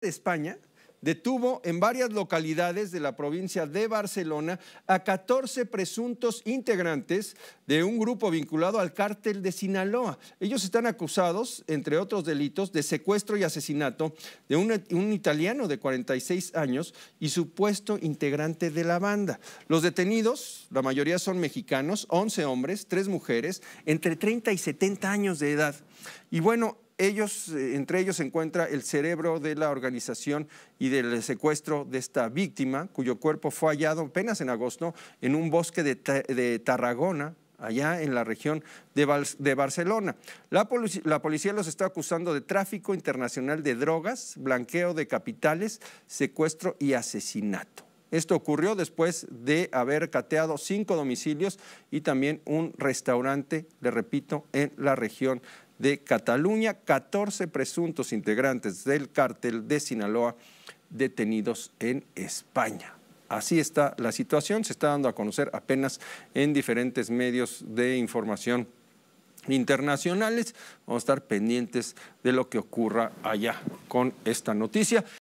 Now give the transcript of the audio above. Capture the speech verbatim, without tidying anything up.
De España detuvo en varias localidades de la provincia de Barcelona a catorce presuntos integrantes de un grupo vinculado al Cártel de Sinaloa. Ellos están acusados, entre otros delitos, de secuestro y asesinato de un, un italiano de cuarenta y seis años y supuesto integrante de la banda. Los detenidos, la mayoría son mexicanos, once hombres, tres mujeres, entre treinta y setenta años de edad. Y bueno, Ellos, entre ellos se encuentra el cerebro de la organización y del secuestro de esta víctima, cuyo cuerpo fue hallado apenas en agosto en un bosque de, de Tarragona, allá en la región de, Val, de Barcelona. La, polic- la policía los está acusando de tráfico internacional de drogas, blanqueo de capitales, secuestro y asesinato. Esto ocurrió después de haber cateado cinco domicilios y también un restaurante, le repito, en la región de Cataluña. Catorce presuntos integrantes del Cártel de Sinaloa detenidos en España. Así está la situación, se está dando a conocer apenas en diferentes medios de información internacionales. Vamos a estar pendientes de lo que ocurra allá con esta noticia.